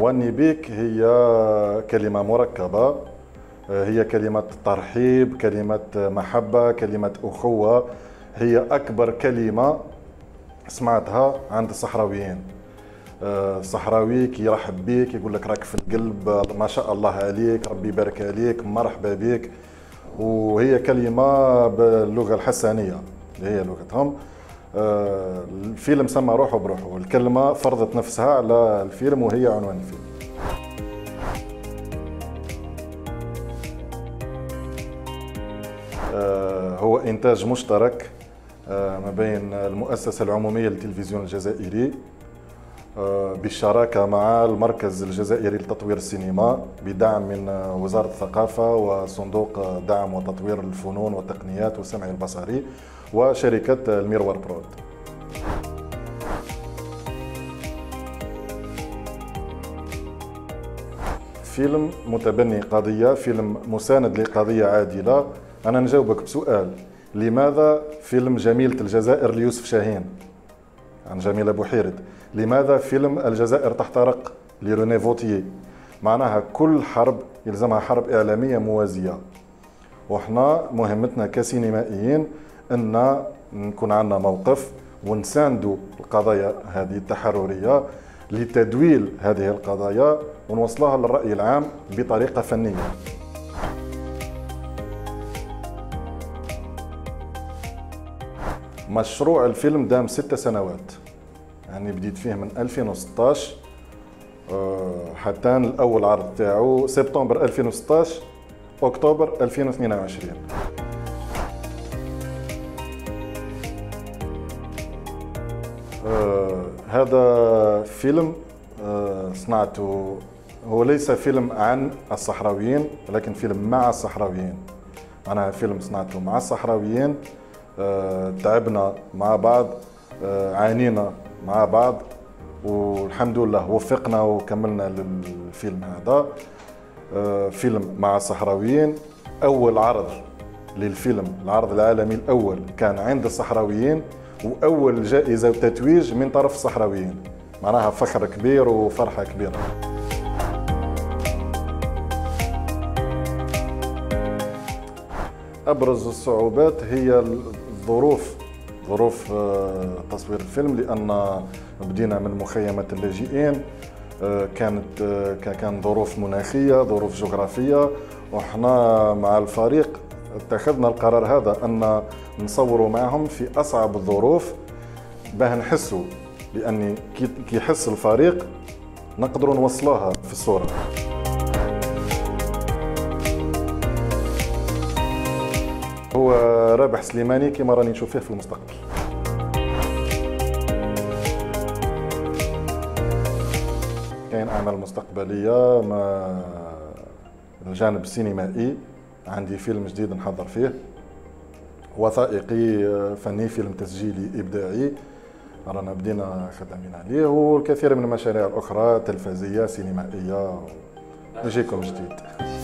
وني بيك هي كلمة مركبة، هي كلمة ترحيب، كلمة محبة، كلمة أخوة. هي أكبر كلمة سمعتها عند الصحراويين. الصحراوي يرحب بيك، يقول لك راك في القلب، ما شاء الله عليك، ربي يبارك عليك، مرحبا بيك. وهي كلمة باللغة الحسانية اللي هي لغتهم. الفيلم سمى روحه بروحه، الكلمة فرضت نفسها على الفيلم وهي عنوان الفيلم. هو إنتاج مشترك ما بين المؤسسة العمومية للتلفزيون الجزائري بالشراكة مع المركز الجزائري لتطوير السينما بدعم من وزارة الثقافة وصندوق دعم وتطوير الفنون والتقنيات والسمع البصري وشركة الميروار بروت. فيلم متبني قضية، فيلم مساند لقضية عادلة. أنا نجاوبك بسؤال: لماذا فيلم جميلة الجزائر ليوسف شاهين عن جميلة بوحيرد؟ لماذا فيلم الجزائر تحترق لروني فوتيي؟ معناها كل حرب يلزمها حرب إعلامية موازية، وإحنا مهمتنا كسينمائيين أن نكون عندنا موقف ونساندوا القضايا هذه التحررية لتدويل هذه القضايا ونوصلها للرأي العام بطريقة فنية. مشروع الفيلم دام 6 سنوات، يعني بديت فيه من 2016 حتى الأول عرض تاعو سبتمبر 2016 أكتوبر 2022. هذا فيلم صنعته، هو ليس فيلم عن الصحراويين لكن فيلم مع الصحراويين. أنا فيلم صنعته مع الصحراويين، تعبنا مع بعض، عانينا مع بعض، والحمد لله وفقنا وكملنا للفيلم هذا. فيلم مع الصحراويين. أول عرض للفيلم، العرض العالمي الأول، كان عند الصحراويين، وأول جائزة وتتويج من طرف الصحراويين، معناها فخر كبير وفرحة كبيرة. أبرز الصعوبات هي الظروف، ظروف تصوير الفيلم، لأن بدينا من مخيمة اللاجئين، كان ظروف مناخية، ظروف جغرافية، وإحنا مع الفريق اتخذنا القرار هذا أن نصوروا معهم في أصعب الظروف باه نحسوا، لأن كي يحس الفريق نقدروا نوصلوها في الصورة. هو رابح سليماني كما راني نشوف فيه في المستقبل. كاين أعمال مستقبلية ما الجانب السينمائي، عندي فيلم جديد نحضر فيه، وثائقي فني، فيلم تسجيلي إبداعي رانا بدينا خدامين عليه، والكثير من المشاريع الأخرى تلفزية سينمائية نجيكم جديد.